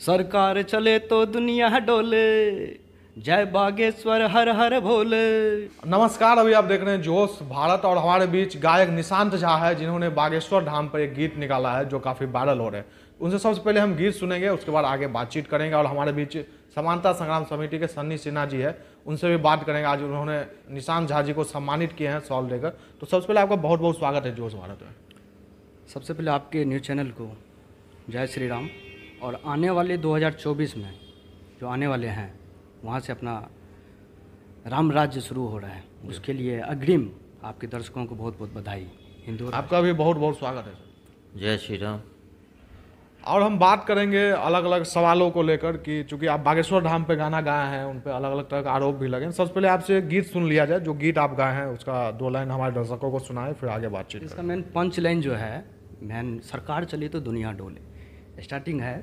सरकार चले तो दुनिया डोले, जय बागेश्वर हर हर भोले। नमस्कार, अभी आप देख रहे हैं जोश भारत और हमारे बीच गायक निशांत झा है, जिन्होंने बागेश्वर धाम पर एक गीत निकाला है जो काफ़ी वायरल हो रहे हैं। उनसे सबसे पहले हम गीत सुनेंगे, उसके बाद आगे बातचीत करेंगे और हमारे बीच समंता संग्राम समिति के सन्नी सिन्हा जी है, उनसे भी बात करेंगे। आज उन्होंने निशांत झा जी को सम्मानित किए हैं शॉल देकर। तो सबसे पहले आपका बहुत बहुत स्वागत है जोश भारत में। सबसे पहले आपके न्यूज़ चैनल को जय श्री राम। और आने वाले 2024 में जो आने वाले हैं वहाँ से अपना राम राज्य शुरू हो रहा है, उसके लिए अग्रिम आपके दर्शकों को बहुत बहुत बधाई। हिंदू आपका भी बहुत बहुत स्वागत है। जय श्री राम। और हम बात करेंगे अलग अलग सवालों को लेकर कि चूँकि आप बागेश्वर धाम पे गाना गाए हैं, उन पे अलग अलग तरह का आरोप भी लगे। सबसे पहले आपसे गीत सुन लिया जाए, जो गीत आप गाए हैं उसका दो लाइन हमारे दर्शकों को सुनाएं, फिर आगे बातचीत। इसका मेन पंच लाइन जो है, मैन सरकार चली तो दुनिया डोले। स्टार्टिंग है,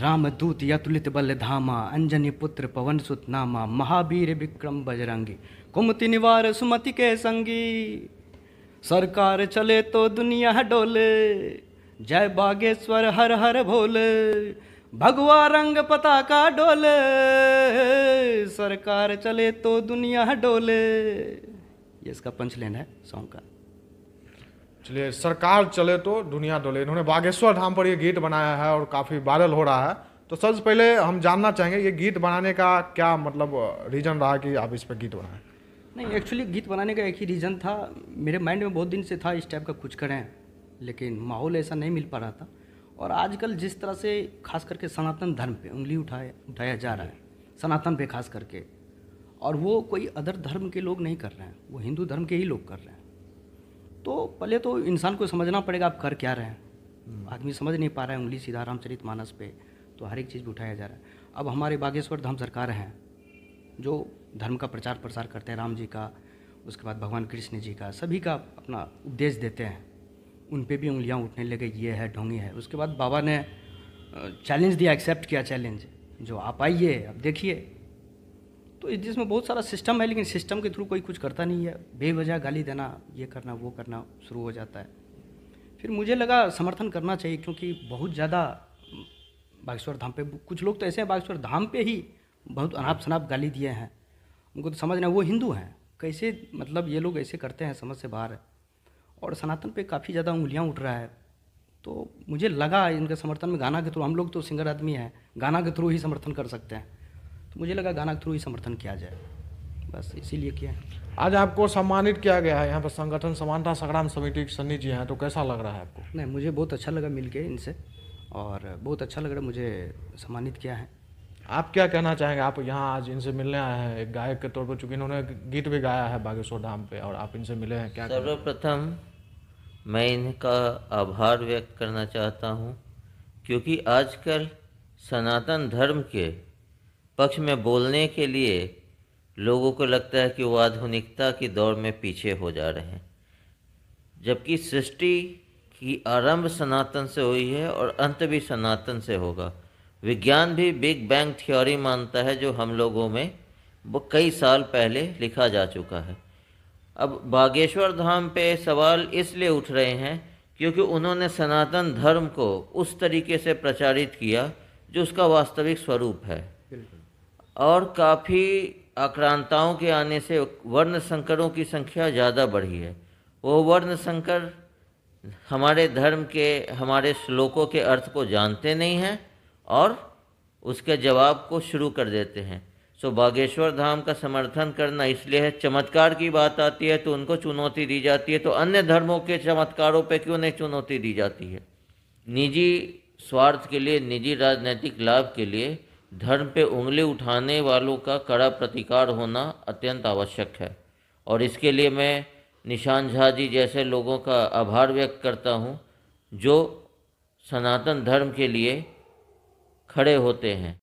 रामदूत यतुलित बल धामा, अंजनी पुत्र पवन सुत नामा, महावीर विक्रम बजरंगी, कुमति निवार सुमति के संगी, सरकार चले तो दुनिया डोले, जय बागेश्वर हर हर भोले। भगवा रंग पताका डोले, सरकार चले तो दुनिया डोले। ये इसका पंच लाइन है सॉन्ग का। चलिए, सरकार चले तो दुनिया डोले। इन्होंने बागेश्वर धाम पर ये गीत बनाया है और काफ़ी वायरल हो रहा है। तो सबसे पहले हम जानना चाहेंगे ये गीत बनाने का क्या मतलब रीज़न रहा कि आप इस पर गीत बनाएं? नहीं, एक्चुअली गीत बनाने का एक ही रीज़न था। मेरे माइंड में बहुत दिन से था इस टाइप का कुछ करें, लेकिन माहौल ऐसा नहीं मिल पा रहा था। और आजकल जिस तरह से खास करके सनातन धर्म पर उंगली उठाया जा रहा है, सनातन पर खास करके, और वो कोई अदर धर्म के लोग नहीं कर रहे हैं, वो हिंदू धर्म के ही लोग कर रहे हैं। तो पहले तो इंसान को समझना पड़ेगा आप कर क्या रहे हैं। आदमी समझ नहीं पा रहा है, उंगली सीधा रामचरित मानस पे, तो हर एक चीज़ पे उठाया जा रहा है। अब हमारे बागेश्वर धाम सरकार हैं जो धर्म का प्रचार प्रसार करते हैं, राम जी का, उसके बाद भगवान कृष्ण जी का, सभी का अपना उपदेश देते हैं। उन पे भी उंगलियाँ उठने लगे, ये है ढोंगी है। उसके बाद बाबा ने चैलेंज दिया, एक्सेप्ट किया चैलेंज, जो आप आइए अब देखिए। तो इस देश में बहुत सारा सिस्टम है, लेकिन सिस्टम के थ्रू कोई कुछ करता नहीं है। बेवजह गाली देना, ये करना, वो करना शुरू हो जाता है। फिर मुझे लगा समर्थन करना चाहिए, क्योंकि बहुत ज़्यादा बागेश्वर धाम पे कुछ लोग तो ऐसे हैं बागेश्वर धाम पे ही बहुत अनाप शनाप गाली दिए हैं। उनको तो समझना, वो हिंदू हैं, कैसे मतलब ये लोग ऐसे करते हैं, समझ से बाहर है। और सनातन पर काफ़ी ज़्यादा उंगलियाँ उठ रहा है। तो मुझे लगा इनके समर्थन में गाना के थ्रू, हम लोग तो सिंगर आदमी हैं, गाना के थ्रू ही समर्थन कर सकते हैं। मुझे लगा गाना के थ्रू ही समर्थन किया जाए, बस इसीलिए किया। आज आपको सम्मानित किया गया है यहाँ पर, संगठन समानता संग्राम समिति के सन्नी जी हैं, तो कैसा लग रहा है आपको? नहीं, मुझे बहुत अच्छा लगा मिलके इनसे, और बहुत अच्छा लग रहा है मुझे सम्मानित किया है। आप क्या कहना चाहेंगे? आप यहाँ आज इनसे मिलने आए हैं एक गायक के तौर पर, चूँकि इन्होंने गीत भी गाया है बागेश्वर धाम पर, और आप इनसे मिले हैं, क्या? सर्वप्रथम मैं इनका आभार व्यक्त करना चाहता हूँ, क्योंकि आजकल सनातन धर्म के पक्ष में बोलने के लिए लोगों को लगता है कि वो आधुनिकता की दौड़ में पीछे हो जा रहे हैं, जबकि सृष्टि की आरंभ सनातन से हुई है और अंत भी सनातन से होगा। विज्ञान भी बिग बैंग थ्योरी मानता है, जो हम लोगों में वो कई साल पहले लिखा जा चुका है। अब बागेश्वर धाम पे सवाल इसलिए उठ रहे हैं क्योंकि उन्होंने सनातन धर्म को उस तरीके से प्रचारित किया जो उसका वास्तविक स्वरूप है, और काफ़ी आक्रांताओं के आने से वर्ण संकरों की संख्या ज़्यादा बढ़ी है। वो वर्ण संकर हमारे धर्म के, हमारे श्लोकों के अर्थ को जानते नहीं हैं और उसके जवाब को शुरू कर देते हैं। सो बागेश्वर धाम का समर्थन करना इसलिए है। चमत्कार की बात आती है तो उनको चुनौती दी जाती है, तो अन्य धर्मों के चमत्कारों पे क्यों नहीं चुनौती दी जाती है? निजी स्वार्थ के लिए, निजी राजनीतिक लाभ के लिए धर्म पे उंगली उठाने वालों का कड़ा प्रतिकार होना अत्यंत आवश्यक है। और इसके लिए मैं निशांत झा जी जैसे लोगों का आभार व्यक्त करता हूँ, जो सनातन धर्म के लिए खड़े होते हैं।